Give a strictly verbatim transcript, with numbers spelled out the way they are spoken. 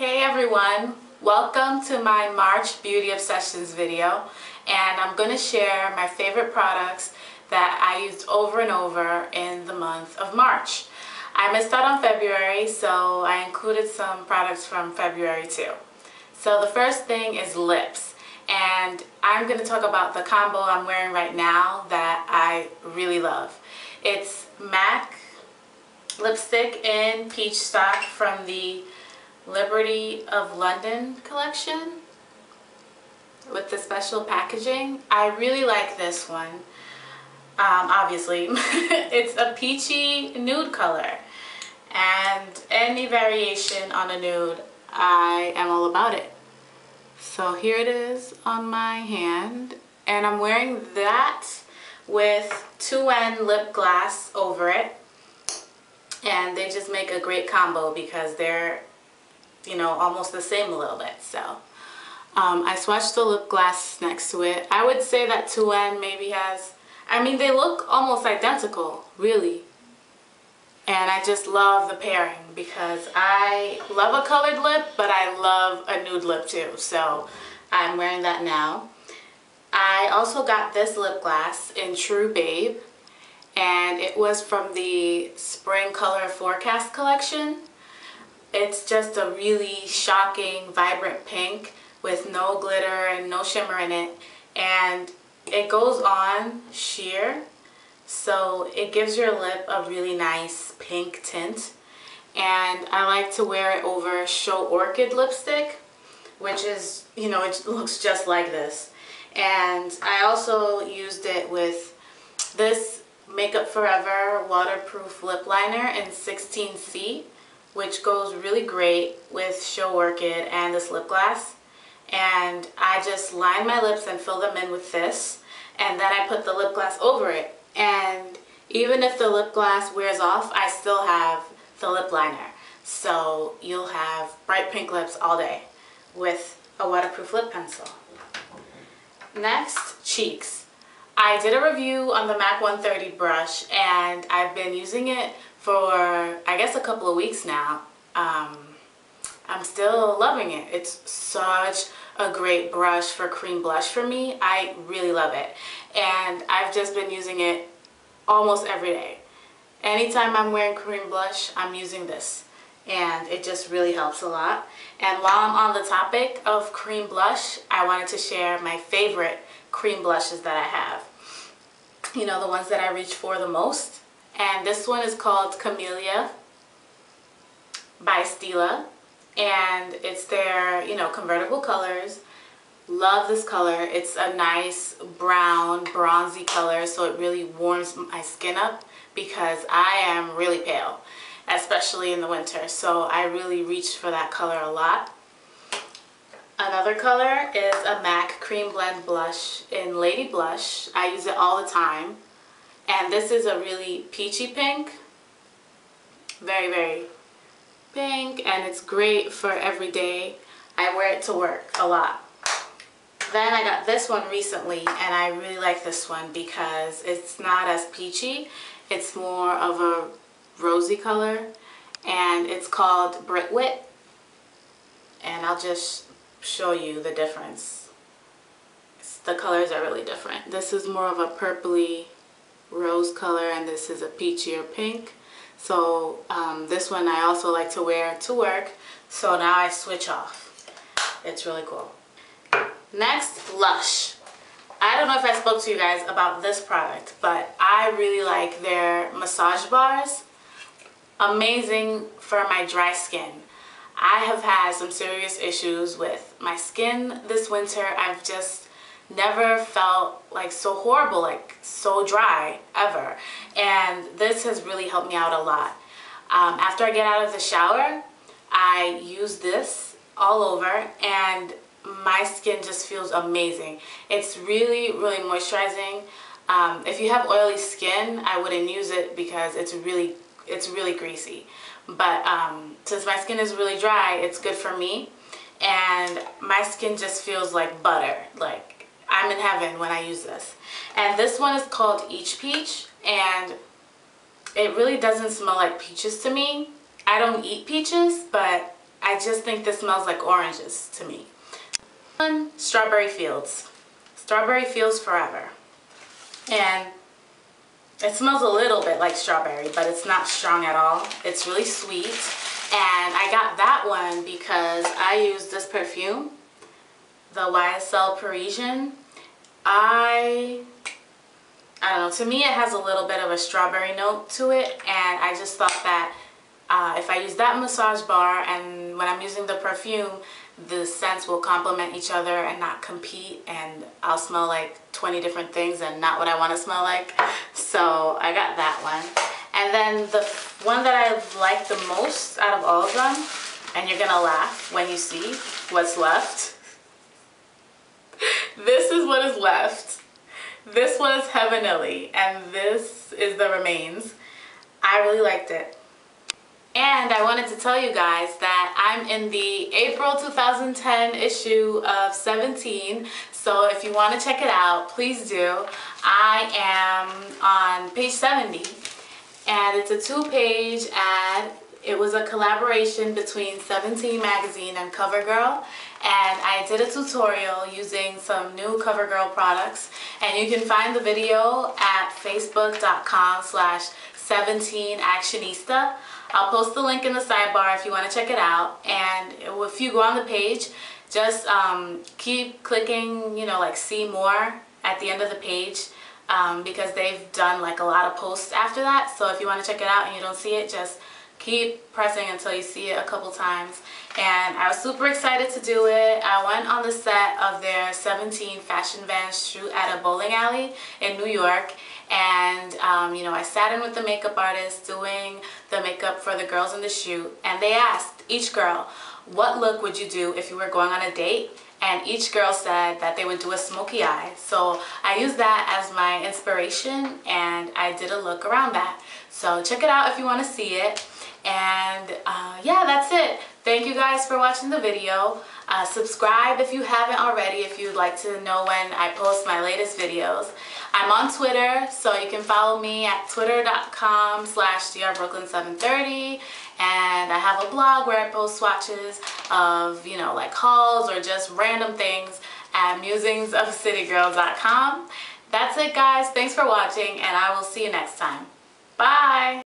Hey everyone, welcome to my March Beauty Obsessions video, and I'm going to share my favorite products that I used over and over in the month of March. I missed out on February, so I included some products from February too. So the first thing is lips, and I'm going to talk about the combo I'm wearing right now that I really love. It's MAC lipstick in Peachstock from the Liberty of London collection with the special packaging. I really like this one, um, obviously. It's a peachy nude color, and any variation on a nude, I am all about it. So here it is on my hand, and I'm wearing that with two N Lipglass over it, and they just make a great combo because they're, you know, almost the same a little bit. So um, I swatched the lip gloss next to it. I would say that two N maybe has, I mean, they look almost identical, really. And I just love the pairing because I love a colored lip, but I love a nude lip too. So I'm wearing that now. I also got this lip gloss in True Babe, and it was from the Spring Color Forecast Collection. It's just a really shocking, vibrant pink with no glitter and no shimmer in it. And it goes on sheer, so it gives your lip a really nice pink tint. And I like to wear it over Show Orchid lipstick, which is, you know, it looks just like this. And I also used it with this Makeup Forever waterproof lip liner in sixteen C. Which goes really great with Show Orchid and this lip gloss. And I just line my lips and fill them in with this, and then I put the lip gloss over it. And even if the lip gloss wears off, I still have the lip liner. So you'll have bright pink lips all day with a waterproof lip pencil. Next, cheeks. I did a review on the MAC one thirty brush, and I've been using it for, I guess, a couple of weeks now. um, I'm still loving it. It's such a great brush for cream blush for me. I really love it, and I've just been using it almost every day. Anytime I'm wearing cream blush, I'm using this, and it just really helps a lot. And while I'm on the topic of cream blush, I wanted to share my favorite cream blushes that I have, you know, the ones that I reach for the most. And this one is called Camellia by Stila, and it's their, you know, convertible colors. Love this color. It's a nice brown, bronzy color, so it really warms my skin up because I am really pale, especially in the winter. So I really reach for that color a lot. Another color is a MAC Cream Blend Blush in Lady Blush. I use it all the time. And this is a really peachy pink, very, very pink, and it's great for every day. I wear it to work a lot. Then I got this one recently, and I really like this one because it's not as peachy. It's more of a rosy color, and it's called Brickwit. And I'll just show you the difference. The colors are really different. This is more of a purpley rose color, and this is a peachier pink. So um, this one I also like to wear to work, so now I switch off. It's really cool. Next, Lush. I don't know if I spoke to you guys about this product, but I really like their massage bars. Amazing for my dry skin. I have had some serious issues with my skin this winter. I've just never felt like so horrible, like so dry ever, and this has really helped me out a lot. Um, after I get out of the shower, I use this all over, and my skin just feels amazing. It's really, really moisturizing. Um, if you have oily skin, I wouldn't use it because it's really, it's really greasy. But um, since my skin is really dry, it's good for me, and my skin just feels like butter, like. I'm in heaven when I use this. And this one is called Each Peach, and it really doesn't smell like peaches to me. I don't eat peaches, but I just think this smells like oranges to me. One, Strawberry Fields. Strawberry Fields Forever. And it smells a little bit like strawberry, but it's not strong at all. It's really sweet. And I got that one because I used this perfume, the Y S L Parisian. I, I don't know, to me it has a little bit of a strawberry note to it, and I just thought that uh, if I use that massage bar and when I'm using the perfume, the scents will complement each other and not compete, and I'll smell like twenty different things and not what I want to smell like. So I got that one. And then the one that I like the most out of all of them, and you're gonna laugh when you see what's left. This is what is left. This one is Heavenly, and this is the remains. I really liked it. And I wanted to tell you guys that I'm in the April two thousand ten issue of Seventeen, so if you want to check it out, please do. I am on page seventy, and it's a two-page ad. It was a collaboration between seventeen Magazine and CoverGirl, and I did a tutorial using some new CoverGirl products, and you can find the video at facebook dot com slash seventeen actionista. I'll post the link in the sidebar if you want to check it out. And if you go on the page, just um, keep clicking, you know, like see more at the end of the page, um, because they've done like a lot of posts after that. So if you want to check it out and you don't see it, just keep pressing until you see it a couple times. And I was super excited to do it. I went on the set of their seventeen Fashion Van shoot at a bowling alley in New York. And, um, you know, I sat in with the makeup artist doing the makeup for the girls in the shoot. And they asked each girl, what look would you do if you were going on a date? And each girl said that they would do a smoky eye. So I used that as my inspiration, and I did a look around that. So check it out if you want to see it. And uh, yeah, that's it. Thank you guys for watching the video. Uh, subscribe if you haven't already if you'd like to know when I post my latest videos. I'm on Twitter, so you can follow me at twitter dot com slash D R Brooklyn seven thirty, and I have a blog where I post swatches of, you know, like hauls or just random things at musings of a city girl dot com. That's it, guys. Thanks for watching, and I will see you next time. Bye!